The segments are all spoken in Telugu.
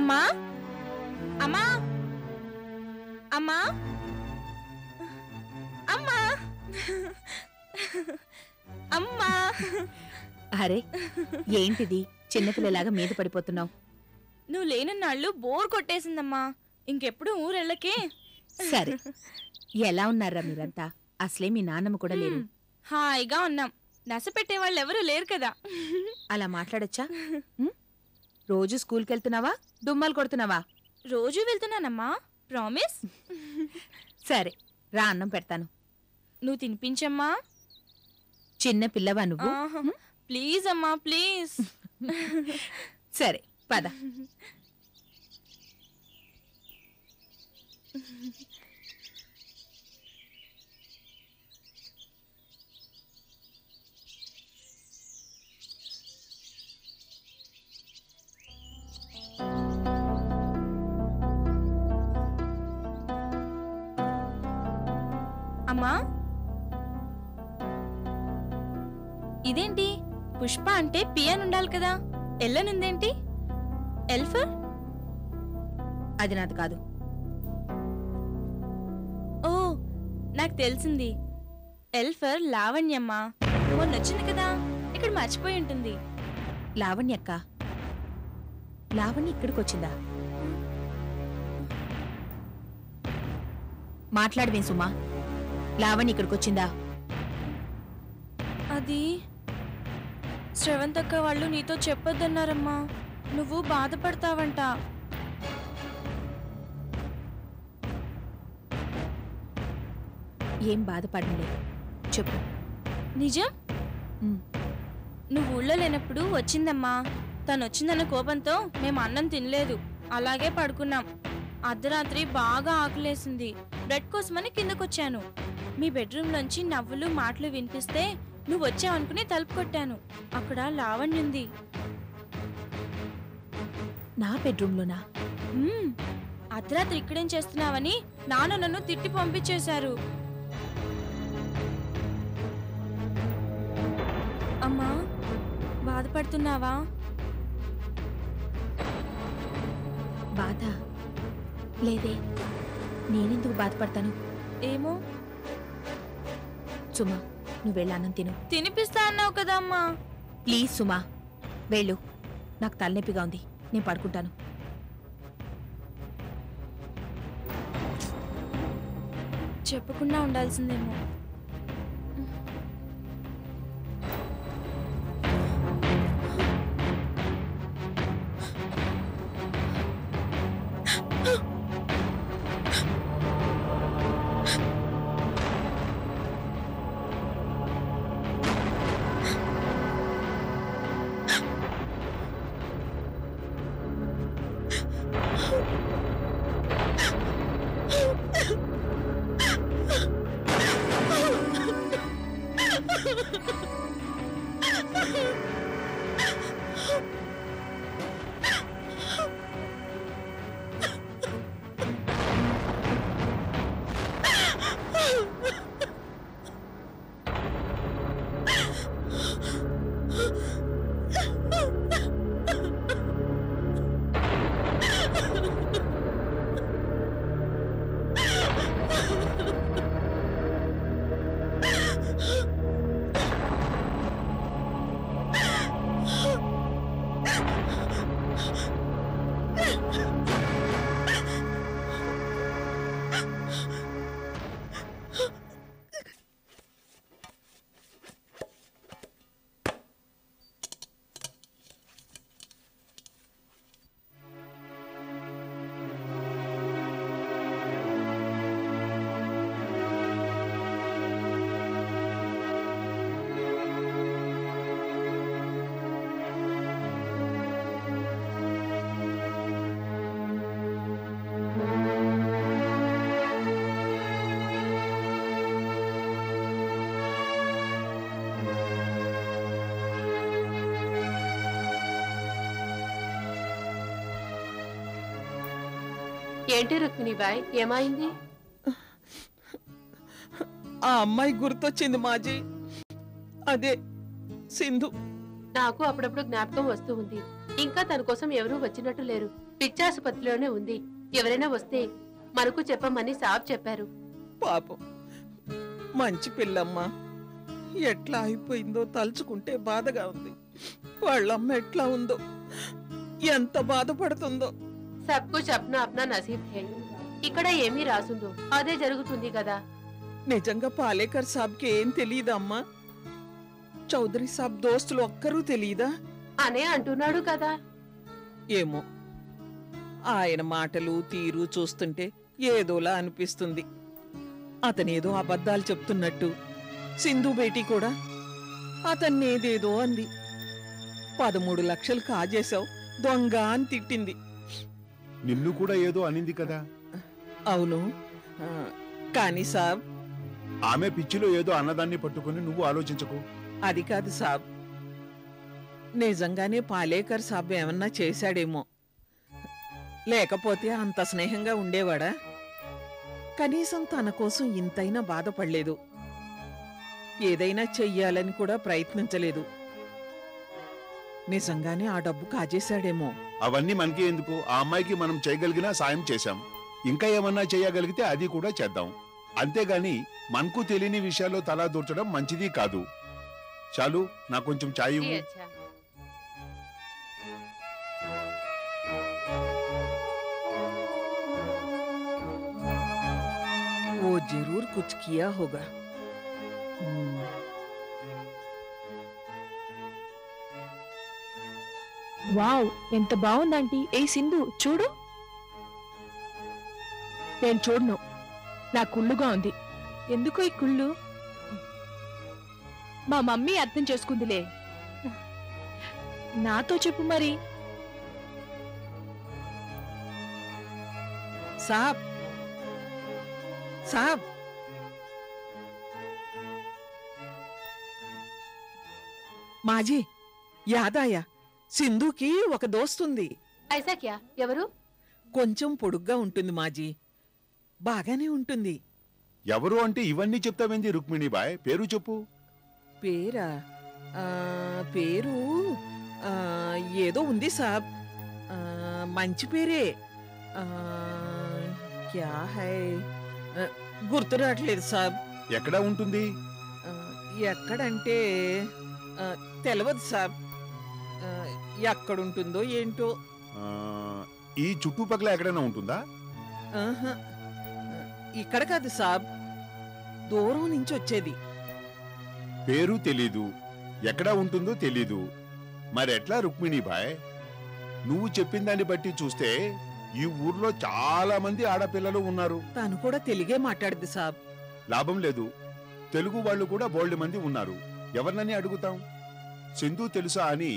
அம்மா அம்மா அம்மா அம்மா అమ్మా అరే ఏంటిది చిన్నపిల్లలాగా మీద పడిపోతున్నావు నువ్వు లేనన్నాళ్ళు బోర్ కొట్టేసిందమ్మా ఇంకెప్పుడు ఊరెళ్ళకే సరే ఎలా ఉన్నారా మీరంతా అసలే మీ నాన్నమ్మ కూడా లేరు హాయిగా ఉన్నాం నసపెట్టే వాళ్ళు ఎవరు లేరు కదా అలా మాట్లాడొచ్చా రోజు స్కూల్ కి వెళ్తున్నావా డుమ్మలు కొడుతున్నావా రోజు వెళ్తున్నానమ్మా ప్రామిస్ సరే రా అన్నం పెడతాను నువ్వు తినిపించమ్మా చిన్న పిల్లవా నువ్వు ప్లీజ్ అమ్మా ప్లీజ్ సరే పద అమ్మా ఇదేంటి పుష్ప అంటే పియాన్ ఉండాలి కదా ఎల్లనుందేంటి ఎల్ఫర్ అది నాది కాదు ఓ నాకు తెలిసింది ఎల్ఫర్ లావణ్యమ్మ మొన్న వచ్చింది కదా ఇక్కడ మర్చిపోయి ఉంటుంది లావణ్యక్క లావణ్య ఇక్కడికి వచ్చిందా మాట్లాడవేం సుమా లావణ్య ఇక్కడికి వచ్చిందా అది శ్రవంతక్క వాళ్ళు నీతో చెప్పొద్దన్నారమ్మా నువ్వు బాధపడతావంట ఏం బాధపడలే చెప్పు నిజం నువ్వు ఊళ్ళో లేనప్పుడు వచ్చిందమ్మా తను వచ్చిందన్న కోపంతో మేము అన్నం తినలేదు అలాగే పడుకున్నాం అర్ధరాత్రి బాగా ఆకలేసింది బ్రెడ్ కోసమని కిందకొచ్చాను మీ బెడ్రూమ్ నుంచి నవ్వులు మాటలు వినిపిస్తే నువ్వు వచ్చావు అనుకుని తలుపు కొట్టాను అక్కడ లావణ్య ఉంది నా బెడ్రూమ్లోనా అర్ధరాత్రి ఇక్కడేం చేస్తున్నావని నాన్న నన్ను తిట్టి పంపించేశారు అమ్మా బాధపడుతున్నావా బాధ లేదే నేనెందుకు బాధపడతాను ఏమో సుమా నువ్వు వెళ్ళాను తిను తినిపిస్తా అన్నావు కదా అమ్మా ప్లీజ్ సుమా వెళ్ళు నాకు తలనొప్పిగా ఉంది నేను పడుకుంటాను చెప్పకుండా ఉండాల్సిందేమో ఏంటి రుక్మిణిబాయ్ ఏమైంది ఆ అమ్మాయి గుర్తొచ్చింది మాజీ అదే సింధు నాకు అప్పుడప్పుడు జ్ఞాపకం వస్తూ ఉంది ఇంకా తన కోసం ఎవరూ వచ్చినట్టు లేరు. పిచ్చాసుపత్రిలోనే ఉంది. ఎవరైనా వస్తే మనకు చెప్పమని సాబ్ చెప్పారు. పాపం మంచి పిల్లమ్మ, ఎట్లా అయిపోయిందో తలుచుకుంటే బాధగా ఉంది. వాళ్ళమ్మ ఎట్లా ఉందో, ఎంత బాధపడుతుందో. సబ్కు అప్నా అప్నా నసీబ్ హే. ఇక్కడ ఏమీ రాసుందో అదే జరుగుతుంది కదా. నిజంగా పాలేకర్ సాబ్కి ఏం తెలియదా అమ్మా? చౌదరి సాబ్ దోస్తులు ఒక్కరూ తెలియదా అనే అంటున్నాడు కదా. ఏమో, ఆయన మాటలు తీరు చూస్తుంటే ఏదోలా అనిపిస్తుంది. అతనేదో అబద్ధాలు చెప్తున్నట్టు సింధు బేటీ కూడా అతన్నేదేదో అంది. 13 లక్షలు కాజేశావు దొంగ అని తిట్టింది. నిన్ను కూడా ఏదో అనింది కదా. అవును, కానీ సాబ్ ఆమె పిచ్చిలో ఏదో అన్నదాన్ని పట్టుకుని నువ్వు ఆలోచించకు. అది కాదు సాబ్, నిజంగానే పాలేకర్ సాబ్ ఏమన్నా చేశాడేమో. లేకపోతే అంత స్నేహంగా ఉండేవాడా? కనీసం తన కోసం ఇంతైనా బాధపడలేదు. ఏదైనా చెయ్యాలని కూడా ప్రయత్నించలేదు. నిజంగానే ఆ డబ్బు కాజేశాడేమో. అవన్నీ మనకి ఎందుకు? ఆ అమ్మాయికి మనం చేయగలిగినా సాయం చేశాం. ఇంకా ఏమన్నా చేయగలిగితే అది కూడా చేద్దాం. అంతేగాని మనకు తెలియని విషయాల్లో తలా దూర్చడం మంచిది కాదు. చాలు, నాకు కొంచెం చాయ్ ఇవ్వు. वो जरूर कुछ किया होगा। వావ్, ఎంత బాగుందంటీ. ఏ సింధు చూడు. నేను చూడను, నా కుళ్ళుగా ఉంది. ఎందుకో ఈ కుళ్ళు? మా మమ్మీ అర్థం చేసుకుందిలే. నాతో చెప్పు మరి. సాబ్ సాబ్ మాజీ యాదాయా, సింధుకి ఒక దోస్తుంది. ఐసాక్యా? ఎవరు? కొంచెం పొడుగ్గా ఉంటుంది మాజీ, బాగానే ఉంటుంది. ఎవరు అంటే ఇవన్నీ చెప్తావేంది రుక్మిణిబాయ్? పేరు చెప్పు. పేరా? పేరు ఏదో ఉంది సాబ్, మంచి పేరే. క్యా హై, గుర్తు రావట్లేదు సాబ్. ఎక్కడ ఉంటుంది? ఎక్కడంటే తెలియదు సాబ్, ఎక్కడుంటుందో ఏంటో. ఈ చుట్టుపక్కల ఎక్కడైనా ఉంటుందా? ఇక్కడ కాదు సాబ్, దూరం నుంచి వచ్చేది. పేరు తెలీదు, ఎక్కడ ఉంటుందో తెలీదు, మరెట్లా రుక్మిణిబాయ్? నువ్వు చెప్పిన దాన్ని బట్టి చూస్తే ఈ ఊర్లో చాలా మంది ఆడపిల్లలు ఉన్నారు. తను కూడా తెలుగే మాట్లాడదు సాబ్. లాభం లేదు, తెలుగు వాళ్ళు కూడా బోల్డ్ మంది ఉన్నారు. ఎవరినని అడుగుతాం? సింధు తెలుసా అని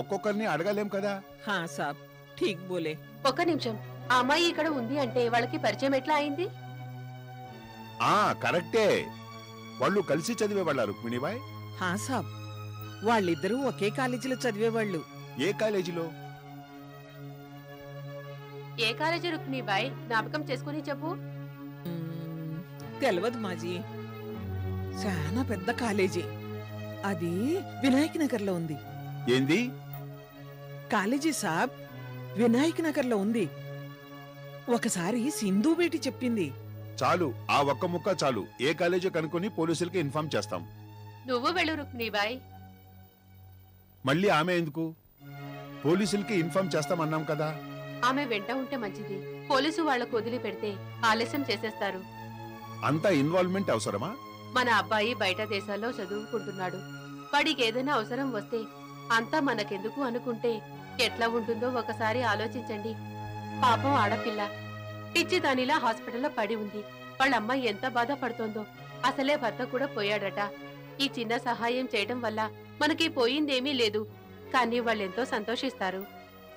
ఒక్కొక్కరిని అడగలేం కదా. హా సాబ్, ఠీక్ బోలే. ఒక్క నిమిషం, ఆ అమ్మాయి ఇక్కడ ఉంది అంటే వాళ్ళకి పరిచయం ఎట్లా అయింది? ఆ కరెక్టే, వాళ్ళు కలిసి చదివేవాళ్ళ రుక్మిణిబాయ్? హా సాబ్, వాళ్ళిద్దరూ ఒకే కాలేజీలో చదివేవాళ్ళు. ఏ కాలేజీలో? ఏ కాలేజీ రుక్మిణిబాయ్? జ్ఞాపకం చేసుకుని చెప్పు. తెలియదు మాజీ, చాలా పెద్ద కాలేజీ. అది వినాయక్ నగర్ లో ఉంది. ఏంది కాలేజీ సాబ్? వినాయక్ నగర్ లో ఉంది. ఒకసారి సింధు బేటి చెప్పింది. చాలు, ఆ ఒక్క ముక్క చాలు. ఏ కాలేజీ కనుక్కొని పోలీసులకి ఇన్ఫార్మ్ చేస్తాం. నువ్వు వెళ్ళు రుక్మిణిబాయ్. మళ్ళీ ఆమె ఎందుకు? పోలీసులకి ఇన్ఫార్మ్ చేస్తామన్నాం కదా. ఆమె వెంట ఉంటే మంచిది. పోలీసు వాళ్ళకు వదిలి పెడితే ఆలస్యం చేసేస్తారు. అంత ఇన్వాల్వ్మెంట్ అవసరమా? మన అబ్బాయి బయట దేశాల్లో చదువుకుంటున్నాడు. వాడికి ఏదైనా అవసరం వస్తే అంతా మనకెందుకు అనుకుంటే ఎట్లా ఉంటుందో ఒకసారి ఆలోచించండి. పాపం ఆడపిల్ల పిచ్చి దానిలా హాస్పిటల్లో పడి ఉంది. వాళ్ళమ్మాయి ఎంత బాధ పడుతోందో. అసలే భర్త కూడా పోయాడట. ఈ చిన్న సహాయం చేయడం వల్ల మనకి పోయిందేమీ లేదు, కానీ వాళ్ళెంతో సంతోషిస్తారు.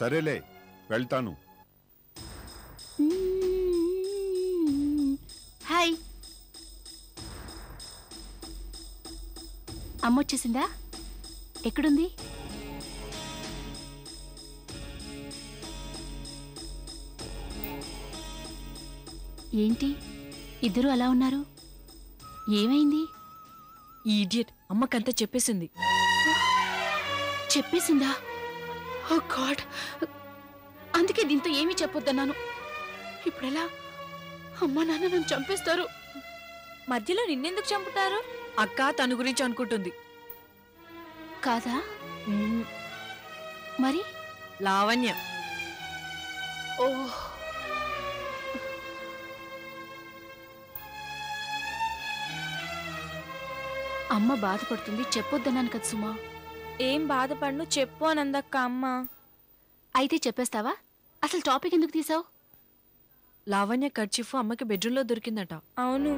సరేలే, వెళ్తాను. హాయ్, అమ్మొచ్చేసిందా? ఎక్కడుంది? ఏంటి ఇద్దరు అలా ఉన్నారు? ఏమైంది? ఈ ఇడియట్ అమ్మకంతా చెప్పేసింది. చెప్పేసిందా? ఓ గాడ్, అందుకే దీంతో ఏమీ చెప్పొద్దన్నాను. ఇప్పుడెలా? అమ్మా నాన్న నన్ను చంపేస్తారు. మధ్యలో నిన్నెందుకు చంపుతారు? అక్క తన గురించి అనుకుంటుంది కాదా? మరి లావణ్య? ఓ అమ్మ బాధపడుతుంది చెప్పొద్దన్నాను కదా సుమా. ఏం బాధపడను, చెప్పు అని అందక్క అమ్మ. అయితే చెప్పేస్తావా? అసలు టాపిక్ ఎందుకు తీసావు? లావణ్య కర్చీఫ్ అమ్మకి బెడ్రూమ్లో దొరికిందట. అవును,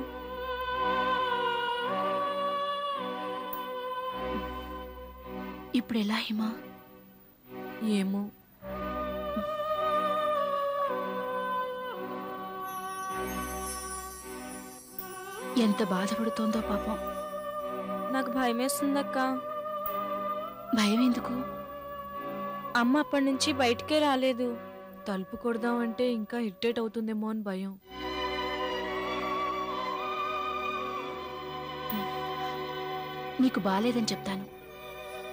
ఇప్పుడు ఎలా హిమా? ఏమో, ఎంత బాధపడుతోందో పాపం. నాకు భయమేస్తుందక్క. భయం ఎందుకు? అమ్మ అప్పటి నుంచి బయటికే రాలేదు. తలుపు కొడదామంటే ఇంకా ఇరిటేట్ అవుతుందేమో అని భయం. నీకు బాలేదని చెప్తాను,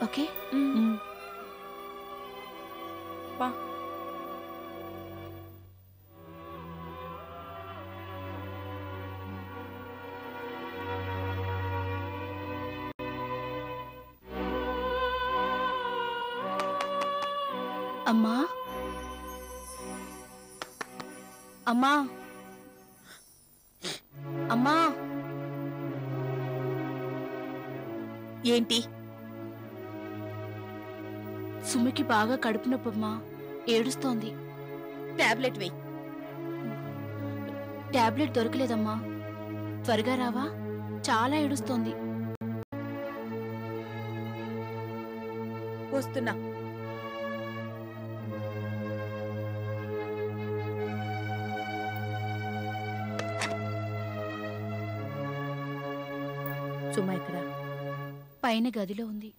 ఓకే? అమ్మా, అమ్మా, అమ్మా. ఏంటి? సుమికి బాగా కడుపు నొప్పమ్మా, ఏడుస్తోంది. టాబ్లెట్ వేయి. టాబ్లెట్ దొరకలేదమ్మా, త్వరగా రావా? చాలా ఏడుస్తోంది. వస్తున్నా. సుమ ఇక్కడ పైన గదిలో ఉంది.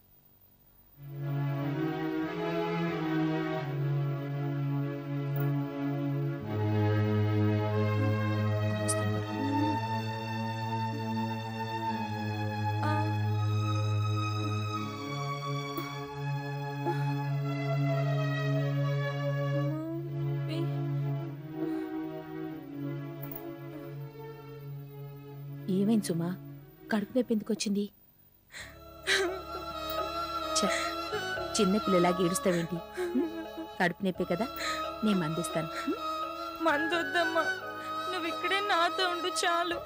ఏమైంది సుమా? కడుపు నొప్పి ఎందుకు వచ్చింది? చిన్నపిల్లలాగా ఏడుస్తావేంటి? కడుపు నొప్పే కదా, నేను మందిస్తాను. మందొద్దమ్మా, నువ్వు ఇక్కడే నాతో ఉండు చాలు.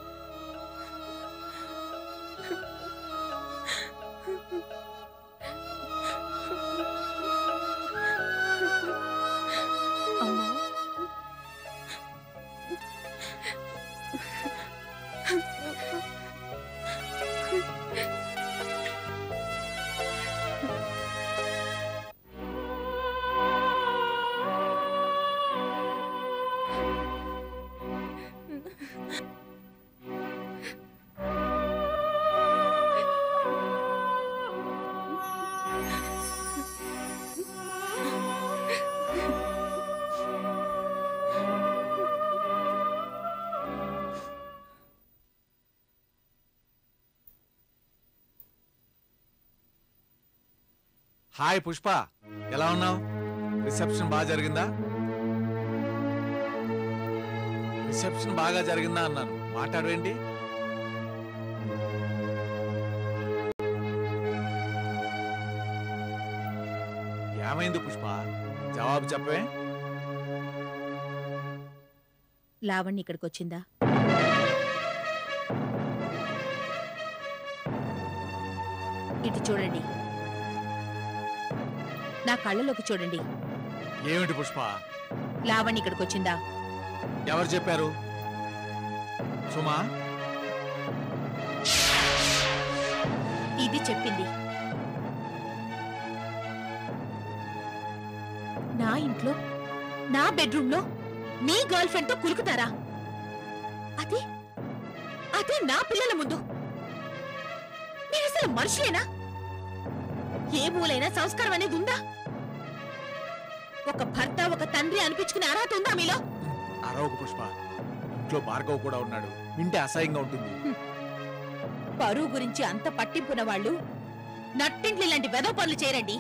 హాయ్ పుష్ప, ఎలా ఉన్నావు? రిసెప్షన్ బాగా జరిగిందా? రిసెప్షన్ బాగా జరిగిందా అన్నాను, మాట్లాడవేంటి? ఏమైంది పుష్ప, జవాబు చెప్పవే? లావణ్య ఇక్కడికి వచ్చిందా? ఇటు చూడండి, నా కళ్ళలోకి చూడండి. ఏమిటి పుష్ప? లావణ్య ఇక్కడికి వచ్చిందా? ఎవరు చెప్పారు? సుమా ఇది చెప్పింది. నా ఇంట్లో నా బెడ్రూమ్ లో నీ గర్ల్ ఫ్రెండ్ తో కులుకుతారా? అదే అదే నా పిల్లల ముందు? నేను అసలు మనుషులేనా? ఏ మూలైనా సంస్కారం అనేది ఉందా? ఒక భర్త ఒక తండ్రి అనిపించుకునే అర్హత ఉందా మీలో? అరవకు పుష్ప, ఇంట్లో భార్గవ్ కూడా ఉన్నాడు, వింటే అసహ్యంగా ఉంటుంది. పరువు గురించి అంత పట్టింపున వాళ్ళు నట్టింట్లు ఇలాంటి వెధవ పనులు చేయరండి.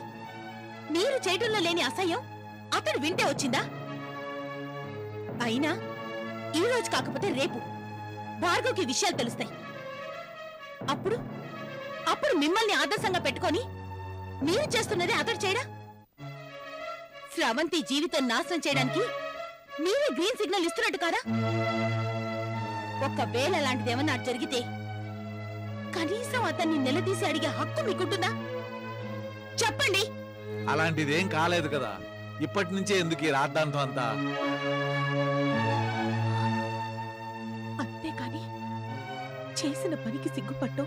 మీరు చేయటంలో లేని అసహ్యం అతడు వింటే వచ్చిందా? అయినా ఈ రోజు కాకపోతే రేపు భార్గవ్కి విషయాలు తెలుస్తాయి. అప్పుడు అప్పుడు మిమ్మల్ని ఆదర్శంగా పెట్టుకొని మీరు చేస్తున్నదే అతడు చేయడా? శ్రావంతి జీవితం నాశనం చేయడానికి మీరే గ్రీన్ సిగ్నల్ ఇస్తున్నట్టు కాదా? ఒకవేళ అలాంటిదేమన్నా జరిగితే కనీసం అతన్ని నిలదీసి అడిగే హక్కు మీకుంటుందా? చెప్పండి. అలాంటిదేం కాలేదు కదా, ఇప్పటి నుంచే ఎందుకు రాద్దాంతం అంతా? అంతేకాని చేసిన పనికి సిగ్గుపట్టం,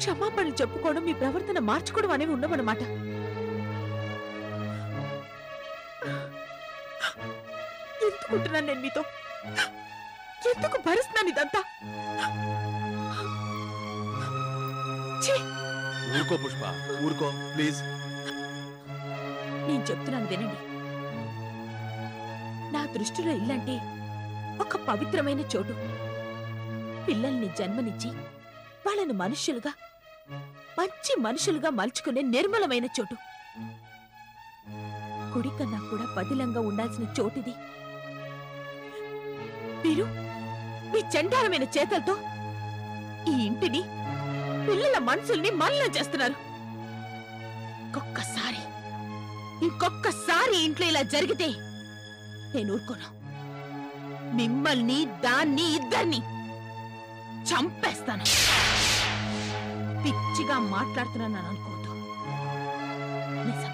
క్షమాపణలు చెప్పుకోవడం, మీ ప్రవర్తన మార్చుకోవడం అనేవి ఉండమన్నమాట. ఎందుకుంటున్నాను నేను మీతో? ఎందుకు భరిస్తున్నాను ఇదంతా? ఊరుకో పుష్ప, ఊరుకో ప్లీజ్. నేను చెప్తున్నాను వినండి. నా దృష్టిలో ఇల్లంటే ఒక పవిత్రమైన చోటు. పిల్లల్ని జన్మనిచ్చి వాళ్ళను మనుషులుగా, మంచి మనుషులుగా మలుచుకునే నిర్మలమైన చోటు. కుడి కన్నా కూడా పదిలంగా ఉండాల్సిన చోటిది. మీరు మీ చండాలమైన చేతలతో ఈ ఇంటిని, పిల్లల మనసుల్ని మలినం చేస్తున్నారు. ఇంకొక్కసారి ఇంట్లో ఇలా జరిగితే నేను ఊరుకోను. మిమ్మల్ని, దాన్ని, ఇద్దరిని చంపేస్తాను. పిచ్చిగా మాట్లాడుతున్నాను అనుకోవద్దు.